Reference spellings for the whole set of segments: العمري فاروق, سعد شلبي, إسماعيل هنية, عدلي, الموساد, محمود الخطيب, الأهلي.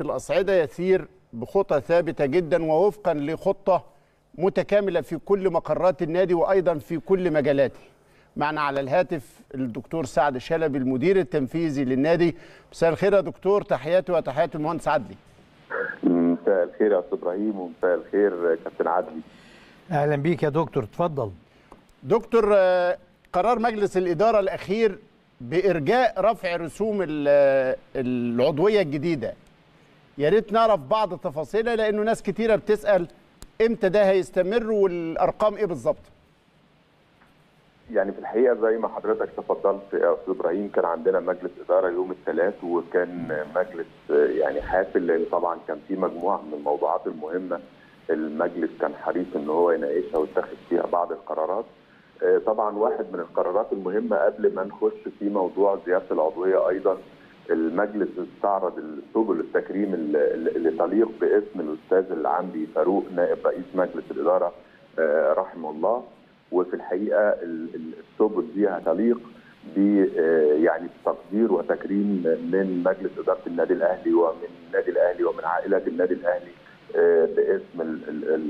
الأصعدة يسير بخطى ثابتة جدا ووفقا لخطة متكاملة في كل مقرات النادي وأيضا في كل مجالاته. معنا على الهاتف الدكتور سعد شلبي المدير التنفيذي للنادي. مساء الخير يا دكتور، تحياتي وتحيات المهندس عدلي. مساء الخير يا استاذ ابراهيم ومساء الخير كابتن عدلي. اهلا بيك يا دكتور، اتفضل. دكتور، قرار مجلس الإدارة الأخير بإرجاء رفع رسوم العضوية الجديدة، يا ريت نعرف بعض تفاصيلها لأنه ناس كتيرة بتسأل إمتى ده هيستمر والأرقام إيه بالظبط؟ يعني في الحقيقة زي ما حضرتك تفضلت يا أستاذ إبراهيم، كان عندنا مجلس إدارة يوم الثلاث، وكان مجلس يعني حافل لأن طبعا كان فيه مجموعة من الموضوعات المهمة المجلس كان حريص إن هو يناقشها ويتخذ فيها بعض القرارات. طبعا واحد من القرارات المهمة قبل ما نخش في موضوع زيادة العضوية، أيضا المجلس استعرض سبل التكريم اللي تليق باسم الأستاذ العمري فاروق نائب رئيس مجلس الإدارة رحمه الله، وفي الحقيقة السبل دي هتليق يعني بتقدير وتكريم من مجلس إدارة النادي الأهلي ومن النادي الأهلي ومن عائلة النادي الأهلي باسم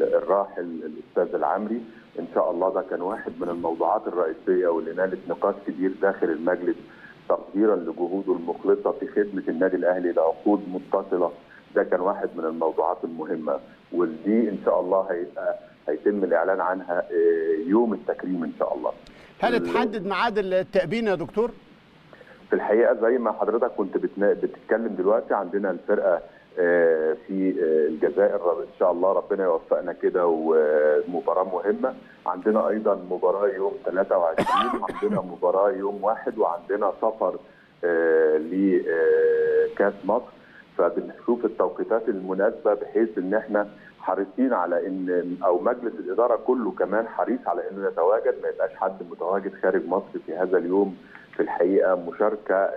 الراحل الأستاذ العمري. إن شاء الله ده كان واحد من الموضوعات الرئيسية واللي نالت نقاش كبير داخل المجلس، تقديرا لجهوده المخلصة في خدمة النادي الأهلي لعقود متصلة. ده كان واحد من الموضوعات المهمة، ودي إن شاء الله هيتم الإعلان عنها يوم التكريم إن شاء الله. هل اتحدد ميعاد التأبين يا دكتور؟ في الحقيقة زي ما حضرتك كنت بتتكلم دلوقتي، عندنا الفرقة في الجزائر ان شاء الله ربنا يوفقنا كده، ومباراه مهمه. عندنا ايضا مباراه يوم 23، وعندنا مباراه يوم 1، وعندنا سفر لكاس مصر. فبنشوف التوقيتات المناسبه بحيث ان احنا حريصين على ان مجلس الاداره كله كمان حريص على انه يتواجد، ما يبقاش حد متواجد خارج مصر في هذا اليوم. في الحقيقه مشاركه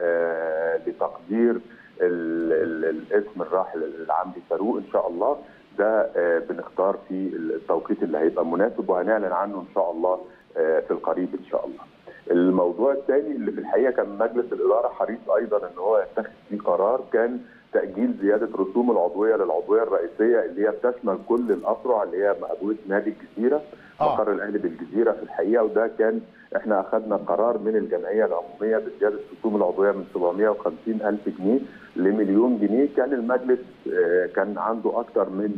لتقدير الاسم الراحل العمري فاروق ان شاء الله. ده بنختار في التوقيت اللي هيبقى مناسب وهنعلن عنه ان شاء الله في القريب ان شاء الله. الموضوع الثاني اللي في الحقيقه كان مجلس الاداره حريص ايضا ان هو يتخذ فيه قرار، كان تاجيل زياده رسوم العضويه للعضويه الرئيسيه اللي هي بتشمل كل الأفرع اللي هي مقاولة نادي الجزيره، مقر الاهلي بالجزيره في الحقيقه. وده كان احنا اخذنا قرار من الجمعيه العموميه بزياده رسوم العضويه من 750,000 جنيه لمليون جنيه. كان المجلس كان عنده اكثر من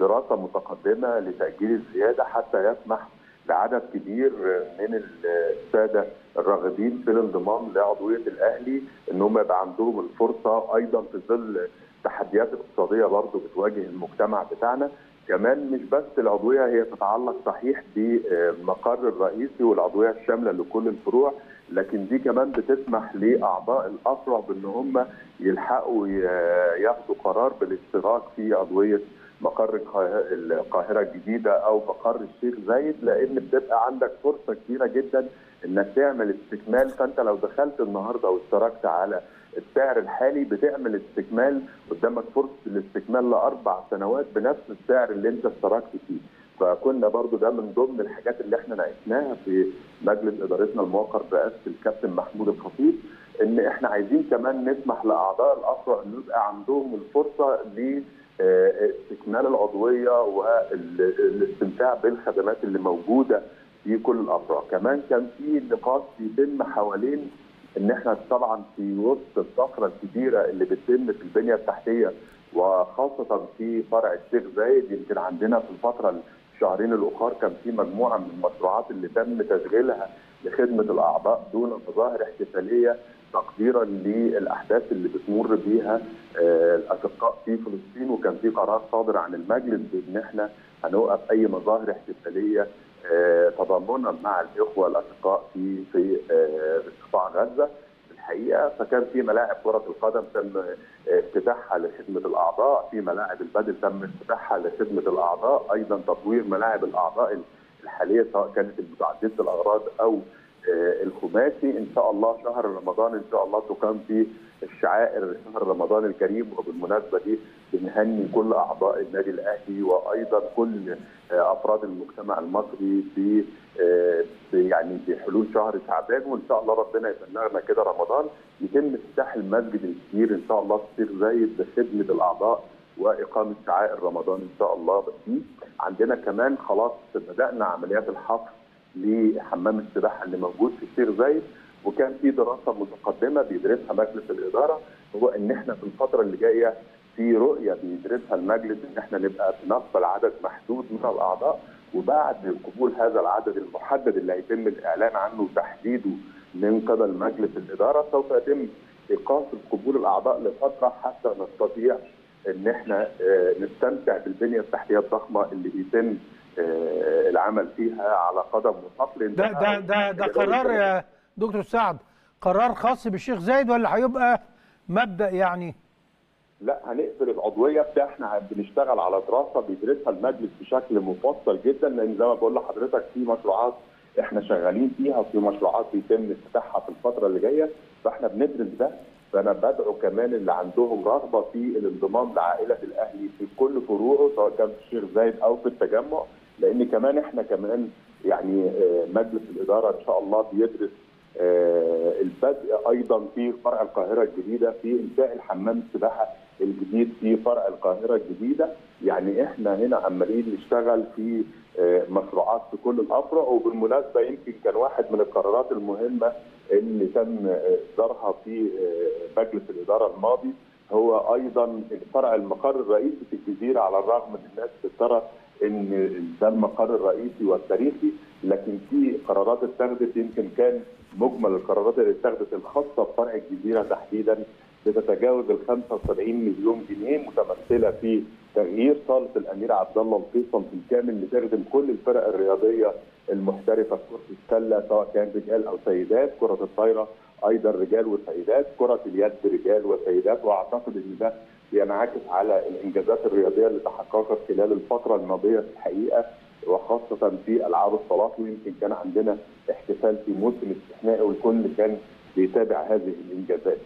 دراسه متقدمه لتاجيل الزياده حتى يسمح لعدد كبير من الساده الراغبين في الانضمام لعضويه الاهلي ان هم يبقى عندهم الفرصه، ايضا في ظل تحديات اقتصاديه برضه بتواجه المجتمع بتاعنا. كمان مش بس العضويه هي تتعلق صحيح بمقر الرئيسي والعضويه الشامله لكل الفروع، لكن دي كمان بتسمح لاعضاء الافرع بان هم يلحقوا ياخدوا قرار بالاشتراك في عضويه مقر القاهره الجديده او مقر الشيخ زايد، لان بتبقى عندك فرصه كبيره جدا انك تعمل استكمال. فانت لو دخلت النهارده واشتركت على السعر الحالي بتعمل استكمال، قدامك فرصه الاستكمال ل4 سنوات بنفس السعر اللي انت اشتركت فيه. فكنا برضو ده من ضمن الحاجات اللي احنا ناقشناها في مجلس ادارتنا الموقر برئاسه الكابتن محمود الخطيب، ان احنا عايزين كمان نسمح لاعضاء الافرع ان يبقى عندهم الفرصه لاستكمال العضويه والاستمتاع بالخدمات اللي موجوده في كل الافرع. كمان كان في نقاش بيتم حوالين ان احنا طبعا في وسط الطفره الكبيره اللي بتتم في البنيه التحتيه وخاصه في فرع الشيخ زايد. يمكن عندنا في الفتره الشهرين الاخر كان في مجموعه من المشروعات اللي تم تشغيلها لخدمه الاعضاء دون مظاهر احتفاليه، تقديرا للاحداث اللي بتمر بيها الاشقاء في فلسطين. وكان في قرار صادر عن المجلس بان احنا هنوقف اي مظاهر احتفاليه تضامنا مع الاخوه الاشقاء في قطاع غزه الحقيقه. فكان في ملاعب كره القدم تم افتتاحها لخدمه الاعضاء، في ملاعب البادل تم افتتاحها لخدمه الاعضاء، ايضا تطوير ملاعب الاعضاء الحاليه سواء كانت متعدده الاغراض او الخماسي. ان شاء الله شهر رمضان ان شاء الله تقام فيه الشعائر شهر رمضان الكريم، وبالمناسبه دي بنهني كل اعضاء النادي الاهلي وايضا كل افراد المجتمع المصري في حلول شهر شعبان، وان شاء الله ربنا يبلغنا كده رمضان يتم افتتاح المسجد الكبير ان شاء الله في الشيخ زايد بخدمه الاعضاء واقامه شعائر رمضان ان شاء الله فيه. عندنا كمان خلاص بدانا عمليات الحفر لحمام السباحه اللي موجود في الشيخ زايد، وكان في دراسه متقدمه بيدرسها مجلس الاداره، هو ان احنا في الفتره اللي جايه في رؤيه بيدرسها المجلس ان احنا نبقى بنقبل عدد محدود من الاعضاء، وبعد قبول هذا العدد المحدد اللي هيتم الاعلان عنه وتحديده من قبل مجلس الاداره سوف يتم اقاصه قبول الاعضاء لفتره حتى نستطيع ان احنا نستمتع بالبنيه التحتيه الضخمه اللي بيتم العمل فيها على قدم وساق. ده قرار يا دكتور سعد، قرار خاص بالشيخ زايد ولا هيبقى مبدأ يعني؟ لا، هنقفل العضويه احنا بنشتغل على دراسه بيدرسها المجلس بشكل مفصل جدا، لان زي ما بقول لحضرتك في مشروعات احنا شغالين فيها وفي مشروعات بيتم افتتاحها في الفتره اللي جايه، فاحنا بندرس ده. فانا بدعو كمان اللي عندهم رغبه في الانضمام لعائله الاهلي في كل فروعه سواء كان في الشيخ زايد او في التجمع، لان كمان احنا كمان مجلس الاداره ان شاء الله بيدرس البدء ايضا في فرع القاهره الجديده في انشاء الحمام السباحه الجديد في فرع القاهره الجديده. احنا هنا عمالين نشتغل في مشروعات في كل الافرع. وبالمناسبه يمكن كان واحد من القرارات المهمه اللي تم اصدارها في مجلس الاداره الماضي هو ايضا فرع المقر الرئيسي في الجزيره، على الرغم من الناس بترى ان ده المقر الرئيسي والتاريخي، لكن في قرارات اتخذت يمكن كان مجمل القرارات اللي اتخذت الخاصه بفرع الجزيره تحديدا بتتجاوز ال 75 مليون جنيه متمثله في تغيير صاله الامير عبد الله الفيصل بالكامل لتخدم كل الفرق الرياضيه المحترفه في كره السله سواء كان رجال او سيدات، كره الطايره ايضا رجال وسيدات، كره اليد رجال وسيدات، واعتقد ان ده بينعكس على الانجازات الرياضيه اللي تحققت خلال الفتره الماضيه في الحقيقه، وخاصه في العاب الصالات. ويمكن كان عندنا احتفال في موسم استثنائي والكل كان بيتابع هذه الانجازات.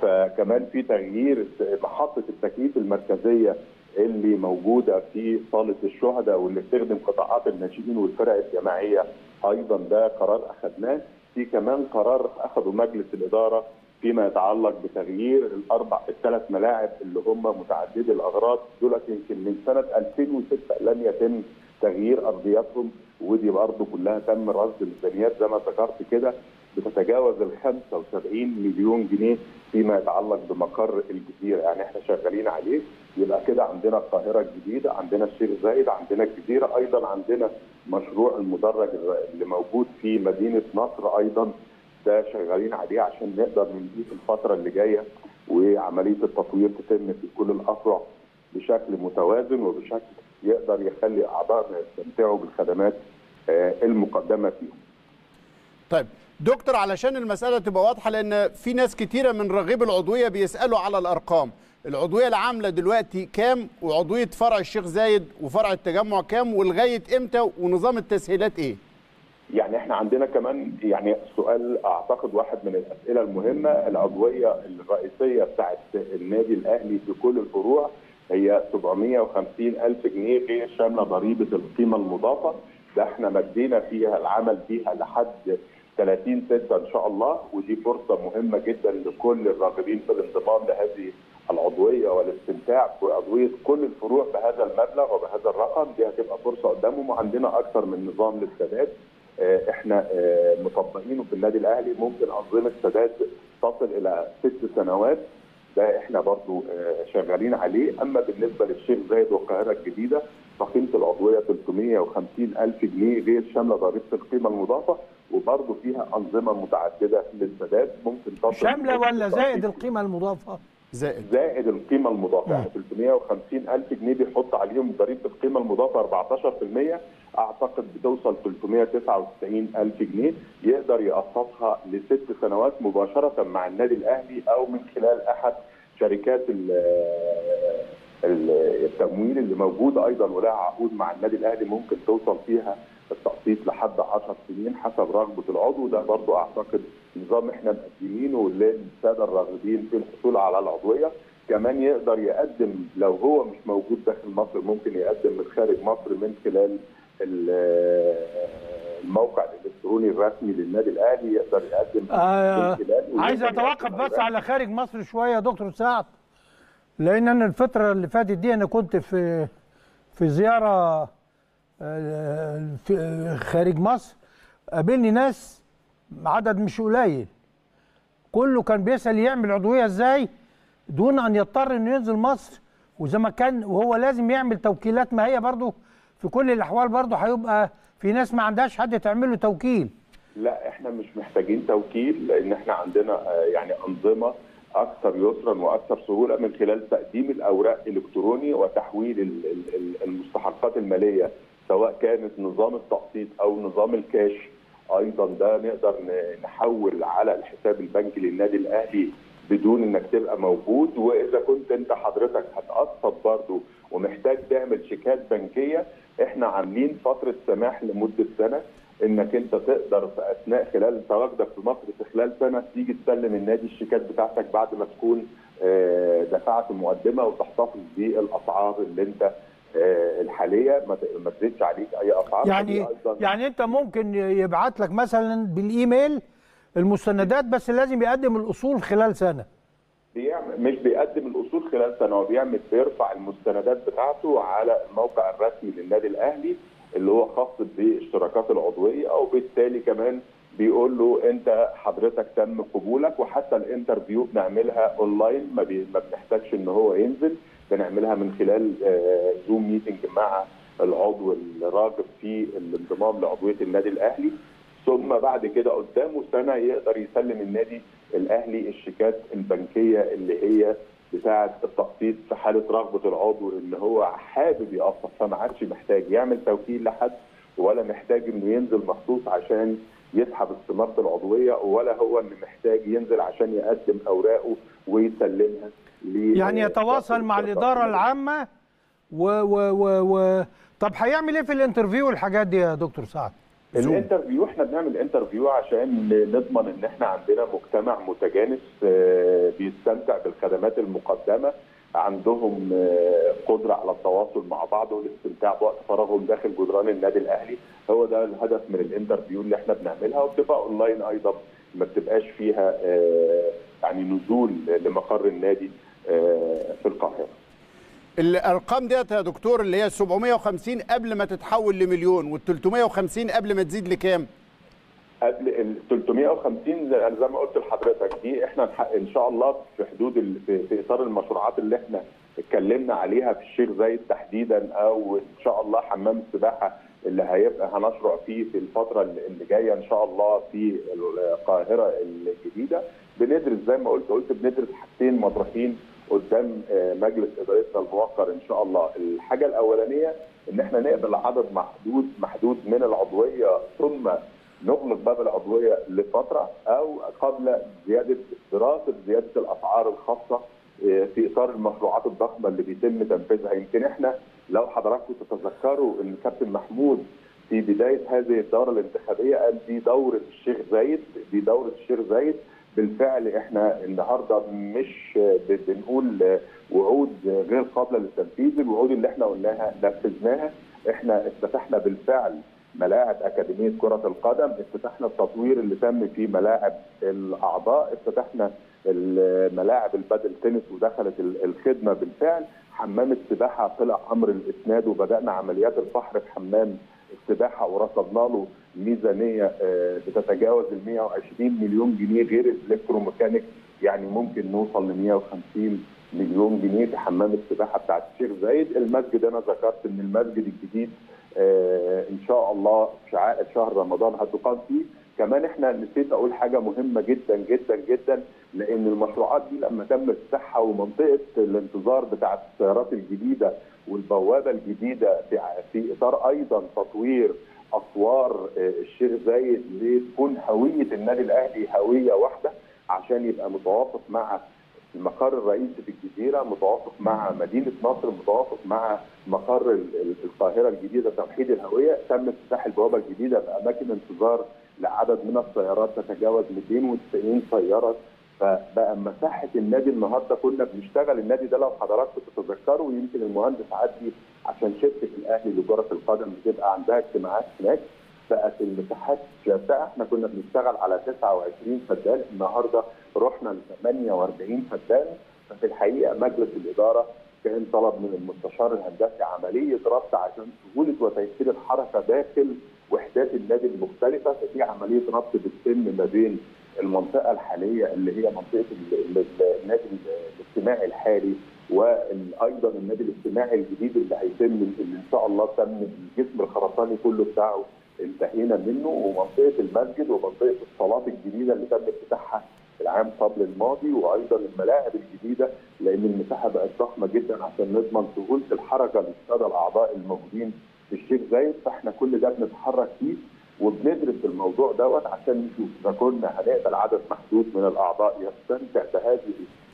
فكمان في تغيير محطه التكييف المركزيه اللي موجوده في صاله الشهداء واللي بتخدم قطاعات الناشئين والفرق الجماعيه، ايضا ده قرار اخذناه. في كمان قرار اخذه مجلس الاداره فيما يتعلق بتغيير الثلاث ملاعب اللي هم متعددي الاغراض، دولت يمكن من سنه 2006 لم يتم تغيير ارضياتهم، ودي برضه كلها تم رصد ميزانيات زي ما ذكرت كده بتتجاوز ال 75 مليون جنيه فيما يتعلق بمقر الجزيره، احنا شغالين عليه. يبقى كده عندنا القاهره الجديده، عندنا الشيخ زايد، عندنا الجزيره، ايضا عندنا مشروع المدرج اللي موجود في مدينه نصر ايضا ده شغالين عليه عشان نقدر ننهيه في الفتره اللي جايه، وعمليه التطوير تتم في كل الافرع بشكل متوازن وبشكل يقدر يخلي اعضائنا يستمتعوا بالخدمات المقدمه فيهم. طيب دكتور، علشان المساله تبقى واضحه، لان في ناس كتيره من راغبي العضويه بيسالوا على الارقام، العضويه العامله دلوقتي كام، وعضويه فرع الشيخ زايد وفرع التجمع كام، ولغايه امتى، ونظام التسهيلات ايه؟ احنا عندنا كمان سؤال اعتقد واحد من الاسئله المهمه، العضويه الرئيسيه بتاعت النادي الاهلي في كل الفروع هي 750,000 جنيه غير شامله ضريبه القيمه المضافه، ده احنا مدينا فيها العمل فيها لحد 30/6 ان شاء الله، ودي فرصه مهمه جدا لكل الراغبين في الانضمام لهذه العضويه والاستمتاع بعضويه كل الفروع بهذا المبلغ وبهذا الرقم، دي هتبقى فرصه قدامهم. وعندنا اكثر من نظام للسداد احنا مطبقينه في النادي الاهلي، ممكن انظمه سداد تصل الى 6 سنوات، ده احنا برضو شغالين عليه. اما بالنسبه للشيخ زايد والقاهره الجديده فقيمه العضويه 350,000 جنيه غير شامله ضريبه القيمه المضافه، وبرضو فيها انظمه متعدده للسداد ممكن تصل شامله ولا زائد القيمه المضافه؟ زائد القيمه المضافه، يعني 350,000 جنيه بيحط عليهم ضريبه القيمه المضافه 14%، اعتقد بتوصل 399,000 جنيه يقدر يقسطها ل6 سنوات مباشره مع النادي الاهلي او من خلال احد شركات التمويل اللي موجوده ايضا ولها عقود مع النادي الاهلي ممكن توصل فيها التقسيط لحد 10 سنين حسب رغبه العضو. ده برضو اعتقد نظام احنا مقدمينه للساده الراغبين في الحصول على العضويه. كمان يقدر يقدم لو هو مش موجود داخل مصر، ممكن يقدم من خارج مصر من خلال الموقع الالكتروني الرسمي للنادي الاهلي، يقدر يقدم من خلال. عايز اتوقف بس على خارج مصر شويه يا دكتور سعد، لان انا الفتره اللي فاتت دي انا كنت في زياره خارج مصر، قابلني ناس عدد مش قليل كله كان بيسأل يعمل عضوية ازاي دون ان يضطر انه ينزل مصر، وزي ما كان وهو لازم يعمل توكيلات. ما هي برضه في كل الاحوال برضه هيبقى في ناس ما عندهاش حد تعمل له توكيل. لا احنا مش محتاجين توكيل، لان احنا عندنا يعني انظمه اكثر يسرا واكثر سهوله من خلال تقديم الاوراق الالكتروني وتحويل المستحقات الماليه، سواء كانت نظام التقسيط او نظام الكاش. ايضا ده نقدر نحول على الحساب البنكي للنادي الاهلي بدون انك تبقى موجود. واذا كنت انت حضرتك هتقسط برضه ومحتاج تعمل شيكات بنكيه، احنا عاملين فتره سماح لمده سنه انك انت تقدر في اثناء خلال تواجدك في مصر في خلال سنه تيجي تسلم النادي الشيكات بتاعتك بعد ما تكون دفعت المقدمه، وتحتفظ بالاسعار اللي انت الحاليه ما تزيدش عليك اي اسعار. يعني انت ممكن يبعت لك مثلا بالايميل المستندات، بس لازم يقدم الاصول خلال سنه. مش بيقدم الاصول خلال سنه، هو بيرفع المستندات بتاعته على الموقع الرسمي للنادي الاهلي اللي هو خاص بالاشتراكات العضويه، وبالتالي كمان بيقول له انت حضرتك تم قبولك. وحتى الانترفيو بنعملها اونلاين، ما بنحتاجش ان هو ينزل، بنعملها من خلال زوم ميتنج مع العضو الراغب في الانضمام لعضويه النادي الاهلي. ثم بعد كده قدامه سنه يقدر يسلم النادي الاهلي الشيكات البنكيه اللي هي بتاعه التقسيط في حاله رغبه العضو ان هو حابب يقسط، فما عادش محتاج يعمل توكيل لحد ولا محتاج انه ينزل مخصوص عشان يسحب استمارة العضويه، ولا هو انه محتاج ينزل عشان يقدم اوراقه ويسلمها. يعني يتواصل مع الاداره العامه طب هيعمل ايه في الانترفيو والحاجات دي يا دكتور سعد؟ الانترفيو احنا بنعمل انترفيو عشان نضمن ان احنا عندنا مجتمع متجانس بيستمتع بالخدمات المقدمه، عندهم قدره على التواصل مع بعض والاستمتاع بوقت فراغهم داخل جدران النادي الاهلي. هو ده الهدف من الانترفيو اللي احنا بنعملها، وبتبقى اونلاين ايضا، ما بتبقاش فيها يعني نزول لمقر النادي في القاهره. الارقام ديت يا دكتور اللي هي 750 قبل ما تتحول لمليون، وال350 قبل ما تزيد لكام؟ قبل ال350 زي ما قلت لحضرتك دي احنا ان شاء الله في حدود في اطار المشروعات اللي احنا اتكلمنا عليها في الشيخ زايد تحديدا، او ان شاء الله حمام السباحه اللي هيبقى هنشرع فيه في الفتره اللي جايه ان شاء الله في القاهره الجديده. بندرس زي ما قلت بندرس حاجتين مطرحين قدام مجلس ادارتنا الموقر ان شاء الله. الحاجه الاولانيه ان احنا نقبل عدد محدود من العضويه، ثم نغلق باب العضويه لفتره او قبل دراسه زياده الاسعار الخاصه في اطار المشروعات الضخمه اللي بيتم تنفيذها. يمكن احنا لو حضراتكم تتذكروا ان كابتن محمود في بدايه هذه الدوره الانتخابيه قال دي دوره الشيخ زايد. بالفعل احنا النهارده مش بنقول وعود غير قابله للتنفيذ، الوعود اللي احنا قلناها نفذناها. احنا افتتحنا بالفعل ملاعب اكاديميه كره القدم، افتتحنا التطوير اللي تم في ملاعب الاعضاء، افتتحنا ملاعب البادل تنس ودخلت الخدمه بالفعل. حمام السباحه طلع امر الاسناد وبدانا عمليات الفحر في حمام السباحه، ورصدنا له ميزانيه بتتجاوز ال 120 مليون جنيه غير الالكتروميكانيك، يعني ممكن نوصل ل 150 مليون جنيه في حمام السباحه بتاعت الشيخ زايد. المسجد انا ذكرت ان المسجد الجديد ان شاء الله في عائد شهر رمضان هتقام فيه. كمان احنا نسيت اقول حاجه مهمه جدا جدا جدا، لان المشروعات دي لما تم افتتاحها ومنطقه الانتظار بتاعت السيارات الجديده والبوابه الجديده في اطار ايضا تطوير اسوار الشيخ زايد لتكون هويه النادي الاهلي هويه واحده، عشان يبقى متوافق مع المقر الرئيسي في الجزيره، متوافق مع مدينه نصر، متوافق مع مقر القاهره الجديده توحيد الهويه. تم افتتاح البوابه الجديده باماكن انتظار لعدد من السيارات تتجاوز 290 سياره. فبقى مساحه النادي النهارده كنا بنشتغل النادي ده، لو حضراتكم تتذكروا يمكن المهندس عدلي عشان شركه الاهلي لكره القدم بتبقى عندها اجتماعات هناك، بقت المساحات شاسعه. احنا كنا بنشتغل على 29 فدان، النهارده رحنا ل 48 فدان. ففي الحقيقه مجلس الاداره كان طلب من المستشار الهندسي عمليه ربط عشان سهوله وتيسير الحركه داخل وحدات النادي المختلفه، ففي عمليه ربط بالسن ما بين المنطقه الحاليه اللي هي منطقه النادي الاجتماعي الحالي وايضا النادي الاجتماعي الجديد اللي هيتم ان شاء الله. تم الجسم الخرساني كله بتاعه انتهينا منه، ومنطقه المسجد ومنطقه الصالات الجديده اللي تم افتتاحها العام قبل الماضي، وايضا الملاعب الجديده، لان المساحه بقت ضخمه جدا عشان نضمن سهوله الحركه للساده الاعضاء الموجودين في الشيخ زايد. فاحنا كل ده بنتحرك فيه وبندرس الموضوع دوت عشان نشوف اذا كنا هنقبل عدد محدود من الاعضاء يستمتع بهذه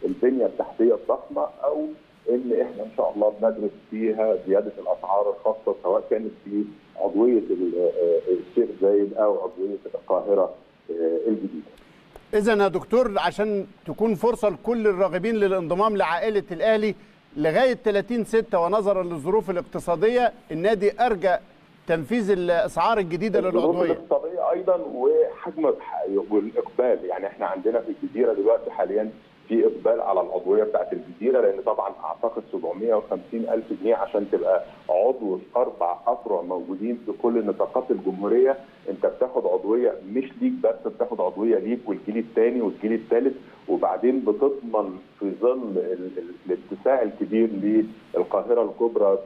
البنيه التحتيه الضخمه، او ان احنا ان شاء الله بندرس فيها زياده الاسعار الخاصه سواء كانت في عضويه الشيخ زايد او عضويه القاهره الجديده. اذا يا دكتور عشان تكون فرصه لكل الراغبين للانضمام لعائله الاهلي لغايه 30/6 ونظرا للظروف الاقتصاديه، النادي ارجى تنفيذ الاسعار الجديده للعضويه. الاقتصاديه ايضا وحجم والاقبال، يعني احنا عندنا في الجزيره دلوقتي حاليا في اقبال على العضويه بتاعت الجزيره، لان طبعا اعتقد 750,000 جنيه عشان تبقى عضو في 4 أفرع موجودين في كل نطاقات الجمهوريه. انت بتاخد عضويه مش ليك بس، بتاخد عضويه ليك والجيل الثاني والجيل الثالث، وبعدين بتضمن في ظل الاتساع الكبير للقاهره الكبرى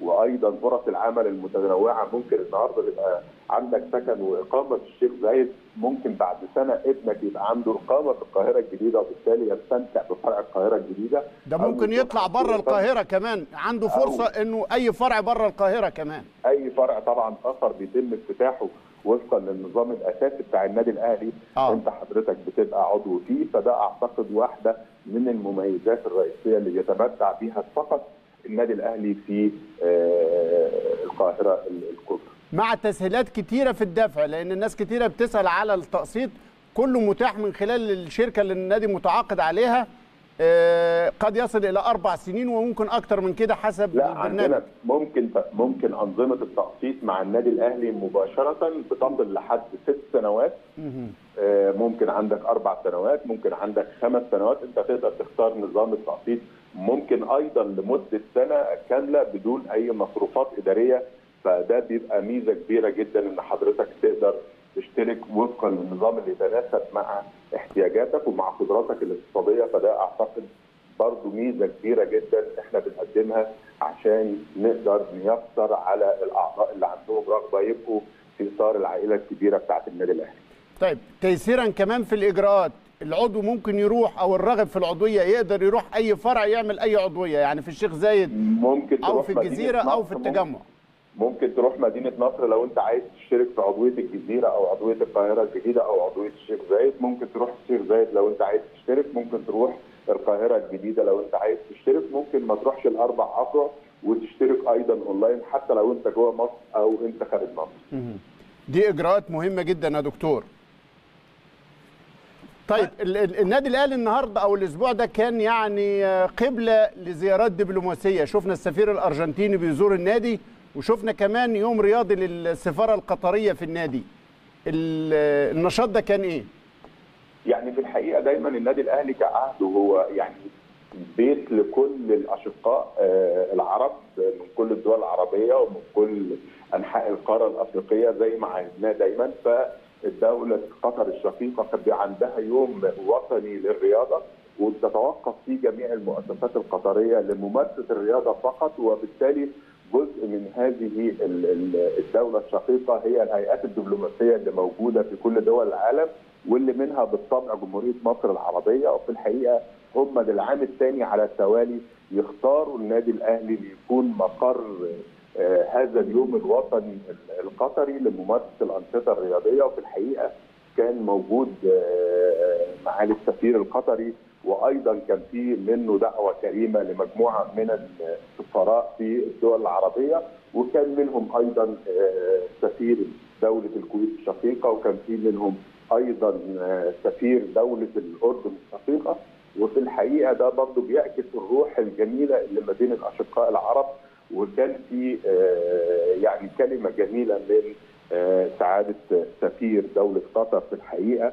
وايضا فرص العمل المتنوعه. ممكن النهارده يبقى عندك سكن واقامه في الشيخ زايد، ممكن بعد سنه ابنك يبقى عنده اقامه في القاهره الجديده، وبالتالي يستمتع بفرع القاهره الجديده. ده ممكن يطلع بره القاهره كمان، عنده فرصه انه اي فرع بره القاهره كمان. اي فرع طبعا اخر بيتم افتتاحه وفقا للنظام الاساسي بتاع النادي الاهلي انت حضرتك بتبقى عضو فيه. فده اعتقد واحده من المميزات الرئيسيه اللي يتمتع بيها فقط النادي الاهلي في القاهره الكبرى، مع تسهيلات كتيره في الدفع، لان الناس كتيره بتسال على التقسيط. كله متاح من خلال الشركه اللي النادي متعاقد عليها، قد يصل الى 4 سنين وممكن اكتر من كده حسب البرنامج. ممكن انظمه التقسيط مع النادي الاهلي مباشره بتصل لحد 6 سنوات، ممكن عندك 4 سنوات، ممكن عندك 5 سنوات، انت تقدر تختار نظام التقسيط. ممكن ايضا لمده سنه كامله بدون اي مصروفات اداريه، فده بيبقى ميزه كبيره جدا ان حضرتك تقدر تشترك وفقا للنظام اللي يتناسب مع احتياجاتك ومع قدراتك الاقتصاديه. فده اعتقد برضه ميزه كبيره جدا احنا بنقدمها عشان نقدر نيسر على الاعضاء اللي عندهم رغبه يبقوا في اطار العائله الكبيره بتاعه النادي الاهلي. طيب تيسيرا كمان في الاجراءات، العضو ممكن يروح او الراغب في العضويه يقدر يروح اي فرع يعمل اي عضويه، يعني في الشيخ زايد ممكن او في الجزيره او في التجمع. ممكن تروح مدينه نصر لو انت عايز تشترك في عضويه الجزيره او عضويه القاهره الجديده او عضويه الشيخ زايد. ممكن تروح الشيخ زايد لو انت عايز تشترك، ممكن تروح القاهره الجديده لو انت عايز تشترك، ممكن ما تروحش ال4 أفرع وتشترك ايضا اونلاين حتى لو انت جوه مصر او انت خارج مصر. دي اجراءات مهمه جدا يا دكتور. طيب النادي الاهلي النهارده او الاسبوع ده كان يعني قبله لزيارات دبلوماسيه، شفنا السفير الارجنتيني بيزور النادي، وشفنا كمان يوم رياضي للسفاره القطريه في النادي. النشاط ده كان ايه؟ يعني في الحقيقه دايما النادي الاهلي كعهده هو يعني بيت لكل الاشقاء العرب من كل الدول العربيه ومن كل انحاء القاره الافريقيه زي ما عهدناه دايما. الدولة قطر الشقيقة قد عندها يوم وطني للرياضة وبتتوقف فيه جميع المؤسسات القطرية لممارسة الرياضة فقط، وبالتالي جزء من هذه الدولة الشقيقة هي الهيئات الدبلوماسية اللي موجودة في كل دول العالم، واللي منها بالطبع جمهورية مصر العربية. وفي الحقيقة هم للعام الثاني على التوالي يختاروا النادي الأهلي ليكون مقر هذا اليوم الوطني القطري لممارسه الانشطه الرياضيه. وفي الحقيقه كان موجود معالي السفير القطري وايضا كان في منه دعوه كريمه لمجموعه من السفراء في الدول العربيه، وكان منهم ايضا سفير دوله الكويت الشقيقه، وكان في منهم ايضا سفير دوله الاردن الشقيقه. وفي الحقيقه ده برضه بيعكس الروح الجميله اللي ما بين الاشقاء العرب، وكان في يعني كلمه جميله من سعاده سفير دوله قطر في الحقيقه،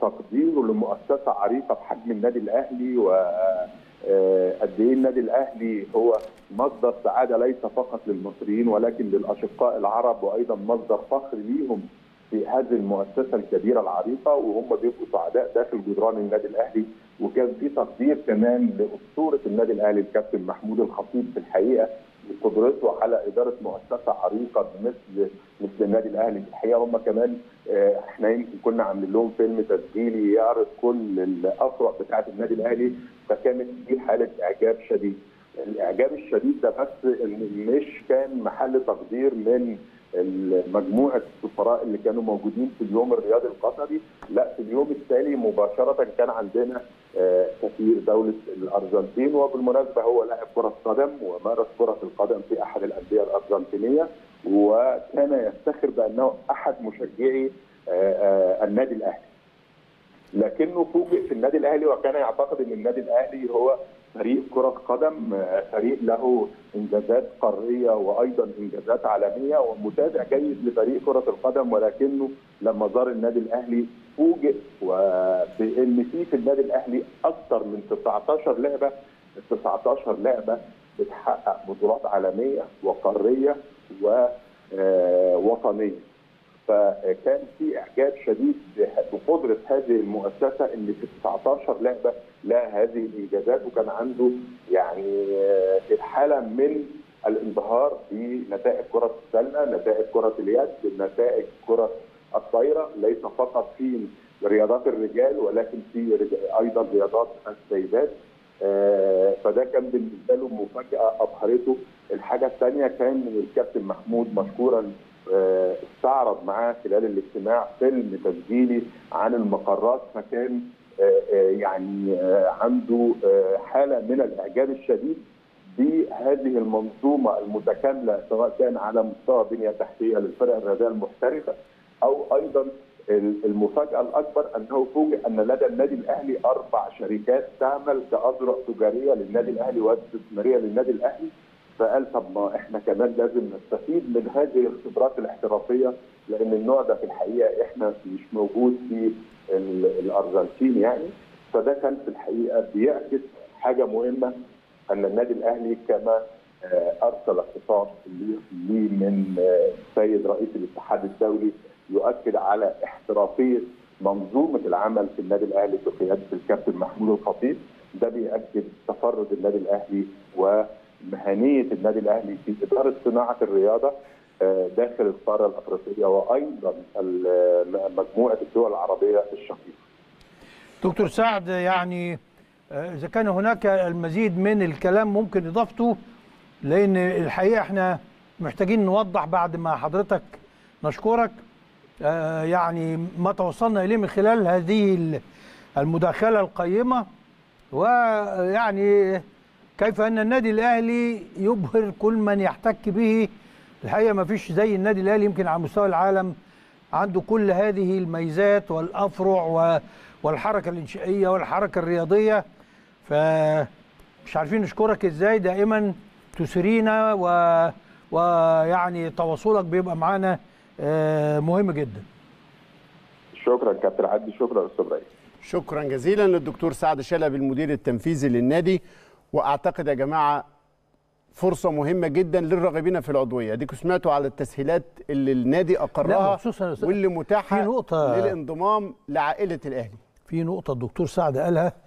تقديره لمؤسسه عريقه بحجم النادي الاهلي، وقد ايه النادي الاهلي هو مصدر سعاده ليس فقط للمصريين ولكن للاشقاء العرب، وايضا مصدر فخر ليهم في هذه المؤسسه الكبيره العريقه، وهم بيبقوا سعداء داخل جدران النادي الاهلي. وكان في تقدير كمان لاسطوره النادي الاهلي الكابتن محمود الخطيب في الحقيقه، بقدرته على اداره مؤسسه عريقه مثل النادي الاهلي في الحقيقه. هم كمان احنا يمكن كنا عاملين لهم فيلم تسجيلي يعرض كل الاثر بتاعه النادي الاهلي، فكانت دي حاله اعجاب شديد. الاعجاب الشديد ده بس مش كان محل تقدير من مجموعه السفراء اللي كانوا موجودين في اليوم الرياضي القطري، لا في اليوم التالي مباشره كان عندنا سفير دوله الارجنتين، وبالمناسبه هو لاعب كره قدم ومارس كره القدم في احد الانديه الارجنتينيه، وكان يفتخر بانه احد مشجعي النادي الاهلي. لكنه فوجئ في النادي الاهلي، وكان يعتقد ان النادي الاهلي هو فريق كرة قدم، فريق له إنجازات قارية وأيضا إنجازات عالمية ومتابع جيد لفريق كرة القدم، ولكنه لما زار النادي الأهلي فوجئ بأن في النادي الأهلي أكثر من 19 لعبة بتحقق بطولات عالمية وقارية ووطنية. فكان في اعجاب شديد بقدره هذه المؤسسه ان في 19 لعبه لها هذه الانجازات، وكان عنده يعني حاله من الانبهار بنتائج كره السله، نتائج كره اليد، نتائج كره الطايره، ليس فقط في رياضات الرجال ولكن في ايضا رياضات السيدات. فده كان بالنسبه له مفاجاه ابهرته. الحاجه الثانيه كان الكابتن محمود مشكورا استعرض معاه خلال الاجتماع فيلم تسجيلي عن المقرات، فكان يعني عنده حاله من الاعجاب الشديد بهذه المنظومه المتكامله، سواء كان على مستوى بنيه تحتيه للفرق الرياضيه المحترفه، او ايضا المفاجاه الاكبر انه فوجئ ان لدى النادي الاهلي 4 شركات تعمل كاذرع تجاريه للنادي الاهلي واستثماريه للنادي الاهلي. فقال طب ما احنا كمان لازم نستفيد من هذه الخبرات الاحترافيه، لان النوع ده في الحقيقه احنا مش موجود في الارجنتين يعني. فده كان في الحقيقه بيعكس حاجه مهمه، ان النادي الاهلي كما ارسل خطاب ليه من السيد رئيس الاتحاد الدولي يؤكد على احترافيه منظومه العمل في النادي الاهلي بقياده الكابتن محمود الخطيب. ده بيؤكد تفرد النادي الاهلي و مهنيه النادي الاهلي في اداره صناعه الرياضه داخل القاره الافريقيه وايضا مجموعه الدول العربيه الشقيقه. دكتور سعد، يعني اذا كان هناك المزيد من الكلام ممكن اضافته، لان الحقيقه احنا محتاجين نوضح بعد ما حضرتك نشكرك يعني ما توصلنا اليه من خلال هذه المداخله القيمه، ويعني كيف أن النادي الأهلي يبهر كل من يحتك به. الحقيقة ما فيش زي النادي الأهلي يمكن على مستوى العالم، عنده كل هذه الميزات والأفرع والحركة الإنشائية والحركة الرياضية. فمش عارفين نشكرك إزاي، دائما تسرينا ويعني تواصلك بيبقى معانا مهم جدا. شكرا كابتن عدلي، شكرا أستاذ رئيس. شكرا جزيلا للدكتور سعد شلبي المدير التنفيذي للنادي. واعتقد يا جماعه فرصه مهمه جدا للراغبين في العضويه، اديكوا سمعتوا على التسهيلات اللي النادي اقرها واللي متاحه للانضمام لعائله الاهلي. في نقطه الدكتور سعد قالها